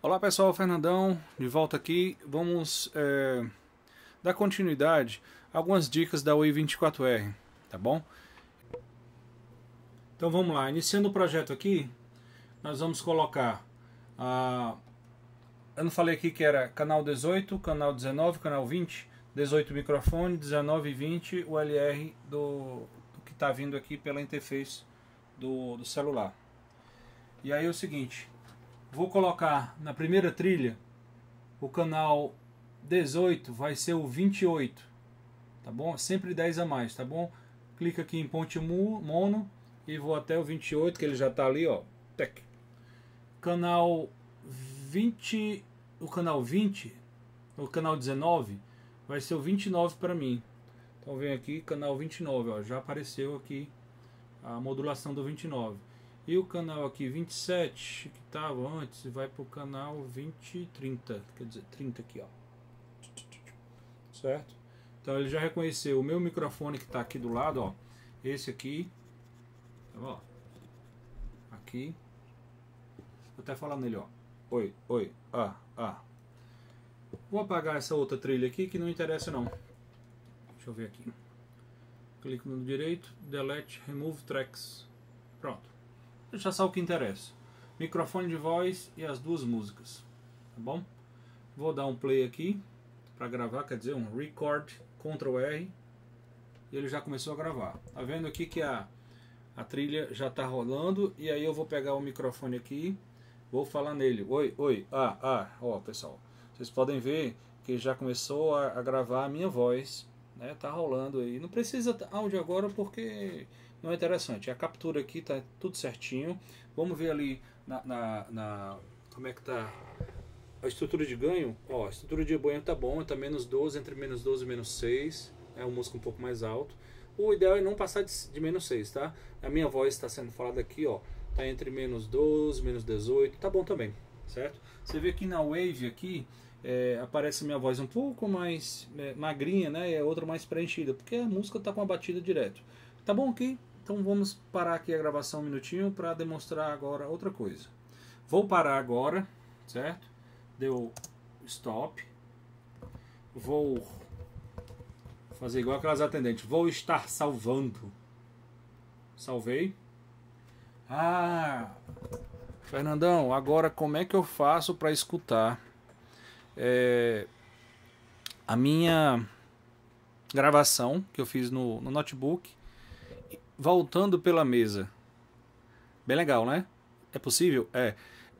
Olá pessoal, Fernandão, de volta aqui. Vamos dar continuidade a algumas dicas da UI24R, tá bom? Então vamos lá, iniciando o projeto aqui, nós vamos colocar a... Eu não falei aqui que era canal 18, canal 19, canal 20, 18 microfone, 19 e 20, o ALR do que está vindo aqui pela interface do celular. E aí é o seguinte... Vou colocar na primeira trilha, o canal 18 vai ser o 28, tá bom? Sempre 10 a mais, tá bom? Clica aqui em ponte mono e vou até o 28, que ele já tá ali, ó. Tec. O canal 19 vai ser o 29 para mim. Então vem aqui, canal 29, ó, já apareceu aqui a modulação do 29. E o canal aqui 27, que estava antes, vai para o canal 2030, quer dizer, 30 aqui, ó. Certo? Então ele já reconheceu o meu microfone que está aqui do lado, ó. Esse aqui, tá bom? Aqui. Vou até falar nele, ó. Oi, oi, ah, ah. Vou apagar essa outra trilha aqui que não interessa não. Deixa eu ver aqui. Clico no direito, delete, remove tracks. Pronto. Deixa só o que interessa, microfone de voz e as duas músicas, tá bom? Vou dar um play aqui, para gravar, quer dizer, um record, Ctrl R, e ele já começou a gravar. Tá vendo aqui que a trilha já tá rolando, e aí eu vou pegar o microfone aqui, vou falar nele, oi, oi, ah, ah, ó pessoal, vocês podem ver que já começou a gravar a minha voz, né? Tá rolando aí, não precisa áudio agora porque... Não é interessante, a captura aqui tá tudo certinho. Vamos ver ali como é que tá a estrutura de ganho. Ó, a estrutura de ganho tá bom, tá menos 12, entre menos 12 e menos 6. É um músico um pouco mais alto. O ideal é não passar de menos 6, tá? A minha voz está sendo falada aqui, ó. Tá entre menos 12, menos 18, tá bom também, certo? Você vê que na wave aqui aparece minha voz um pouco mais magrinha, né? E a outra mais preenchida, porque a música tá com a batida direto. Tá bom aqui? Então vamos parar aqui a gravação um minutinho para demonstrar agora outra coisa. Vou parar agora, certo? Deu stop. Vou fazer igual aquelas atendentes. Vou estar salvando. Salvei. Ah, Fernandão, agora como é que eu faço para escutar a minha gravação que eu fiz no notebook? Voltando pela mesa. Bem legal, né? É possível? É.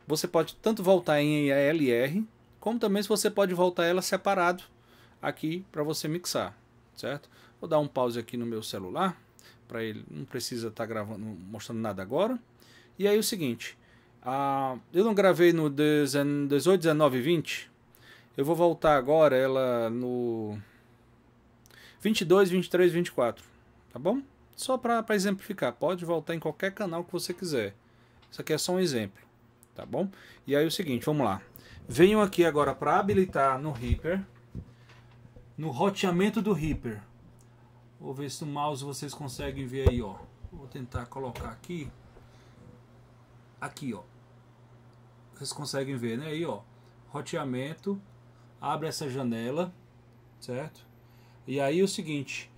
Você pode tanto voltar em ALR, como também você pode voltar ela separado aqui para você mixar, certo? Vou dar um pause aqui no meu celular, para ele não precisa estar gravando, mostrando nada agora. E aí é o seguinte, eu não gravei no 18, 19 e 20. Eu vou voltar agora ela no 22, 23, 24, tá bom? Só para exemplificar, pode voltar em qualquer canal que você quiser. Isso aqui é só um exemplo, tá bom? E aí é o seguinte, vamos lá. Venho aqui agora para habilitar no Reaper, no roteamento do Reaper. Vou ver se no mouse vocês conseguem ver aí, ó. Vou tentar colocar aqui. Aqui, ó. Vocês conseguem ver, né? Aí, ó. Roteamento. Abre essa janela, certo? E aí é o seguinte...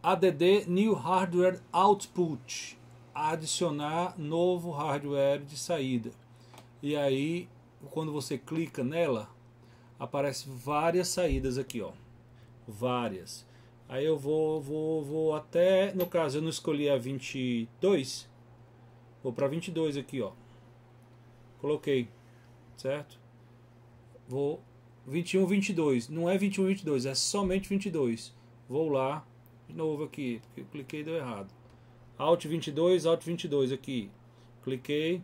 ADD New Hardware Output, adicionar novo hardware de saída. E aí, quando você clica nela, aparece várias saídas aqui, ó. Várias. Aí eu vou até, no caso eu não escolhi a 22, vou para 22 aqui, ó. Coloquei, certo? Vou 21, 22, não é 21, 22, é somente 22. Vou lá. De novo aqui, porque eu cliquei e deu errado. Alt 22 aqui. Cliquei.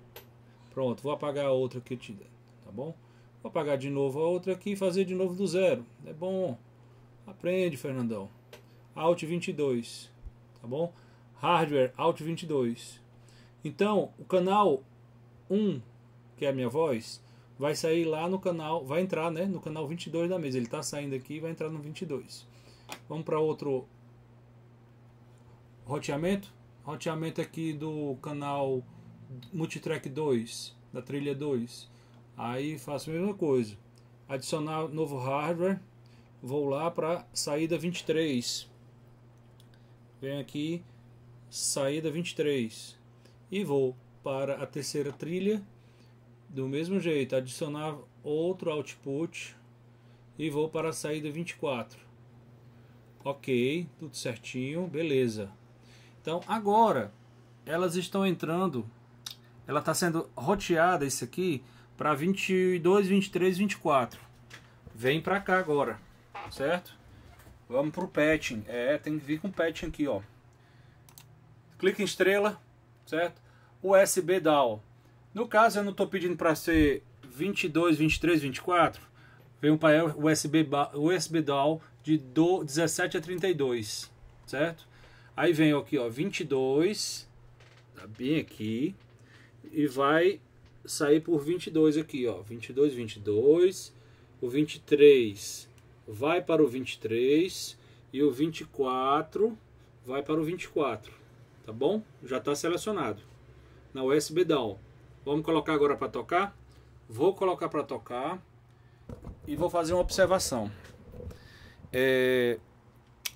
Pronto, vou apagar a outra aqui, tá bom? Vou apagar de novo a outra aqui e fazer de novo do zero. É bom. Aprende, Fernandão. Alt 22, tá bom? Hardware, Alt 22. Então, o canal 1, que é a minha voz, vai sair lá no canal, vai entrar, né, no canal 22 da mesa. Ele tá saindo aqui e vai entrar no 22. Vamos para outro... roteamento aqui do canal multitrack 2, da trilha 2, Aí faço a mesma coisa, adicionar novo hardware, vou lá para saída 23, venho aqui, saída 23, e vou para a terceira trilha, do mesmo jeito, adicionar outro output, e vou para a saída 24, ok, tudo certinho, beleza. Então agora, elas estão entrando, ela está sendo roteada isso aqui, para 22, 23, 24. Vem para cá agora, certo? Vamos pro patching. É, tem que vir com patching aqui, ó. Clica em estrela, certo? USB DAO. No caso, eu não estou pedindo para ser 22, 23, 24. Vem um painel USB DAO de 17 a 32, certo? Aí vem aqui, ó, 22, tá bem aqui, e vai sair por 22 aqui, ó, 22, 22, o 23 vai para o 23 e o 24 vai para o 24, tá bom? Já está selecionado na USB DAW. Vamos colocar agora para tocar? Vou colocar para tocar e vou fazer uma observação.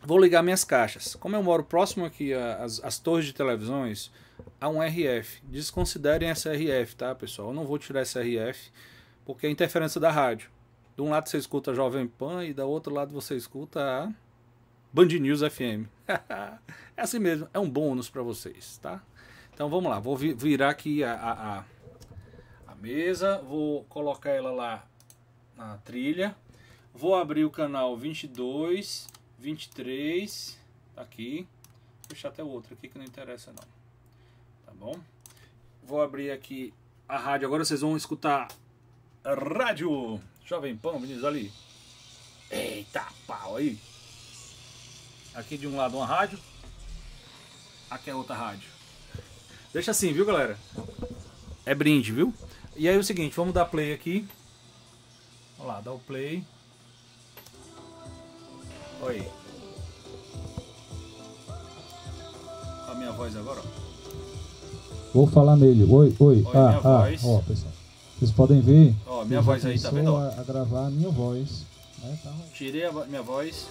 Vou ligar minhas caixas. Como eu moro próximo aqui às torres de televisões, há um RF. Desconsiderem essa RF, tá, pessoal? Eu não vou tirar essa RF, porque é interferência da rádio. De um lado você escuta a Jovem Pan e do outro lado você escuta a Band News FM. É assim mesmo, é um bônus para vocês, tá? Então vamos lá, vou virar aqui a mesa, vou colocar ela lá na trilha, vou abrir o canal 22... 23, aqui, vou deixar até o outro aqui que não interessa não, tá bom? Vou abrir aqui a rádio, agora vocês vão escutar a rádio Jovem Pan, meninos, ali. Eita pau aí! Aqui de um lado uma rádio, aqui é outra rádio. Deixa assim, viu galera? É brinde, viu? E aí é o seguinte, vamos dar play aqui. Vamos lá, dá o play. Oi. Olha a minha voz agora, ó. Vou falar nele. Oi, oi. Olha a minha voz. Ó, pessoal. Vocês podem ver. Ó, minha voz aí, tá vendo? A gravar a minha voz. Né? Tá. Tirei a minha voz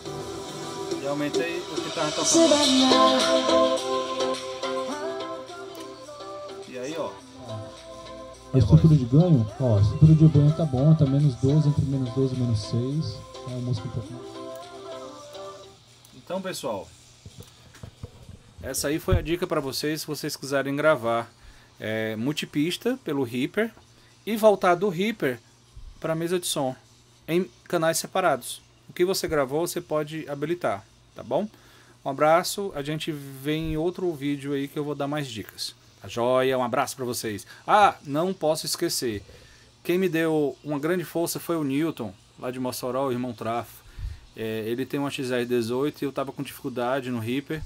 e aumentei o que tava tocando. E aí, ó. A estrutura de ganho, ó. A estrutura de ganho tá bom, tá menos 12, entre menos 12 e menos 6. É a música um pouquinho. Então pessoal, essa aí foi a dica para vocês, se vocês quiserem gravar multipista pelo Reaper e voltar do Reaper para a mesa de som em canais separados. O que você gravou você pode habilitar, tá bom? Um abraço, a gente vê em outro vídeo aí que eu vou dar mais dicas. Tá joia, um abraço para vocês. Ah, não posso esquecer, quem me deu uma grande força foi o Newton, lá de Mossoró, o irmão Trafo. Ele tem uma XR18 e eu estava com dificuldade no Reaper,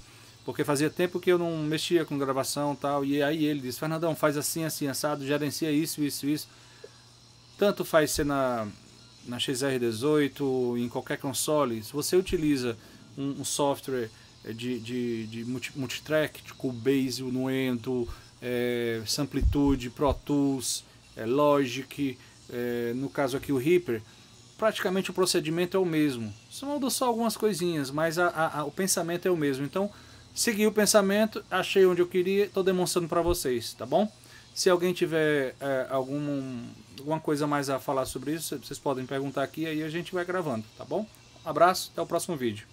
porque fazia tempo que eu não mexia com gravação e tal, e aí ele disse, Fernandão, faz assim, assim, assado, gerencia isso, isso, isso. Tanto faz ser na XR18, em qualquer console, se você utiliza um software de multitrack, de Cubase, o Nuendo, Samplitude, Pro Tools, Logic, no caso aqui o Reaper, praticamente o procedimento é o mesmo, só mudou só algumas coisinhas, mas o pensamento é o mesmo. Então, segui o pensamento, achei onde eu queria, estou demonstrando para vocês, tá bom? Se alguém tiver alguma coisa mais a falar sobre isso, vocês podem perguntar aqui, aí a gente vai gravando, tá bom? Um abraço, até o próximo vídeo.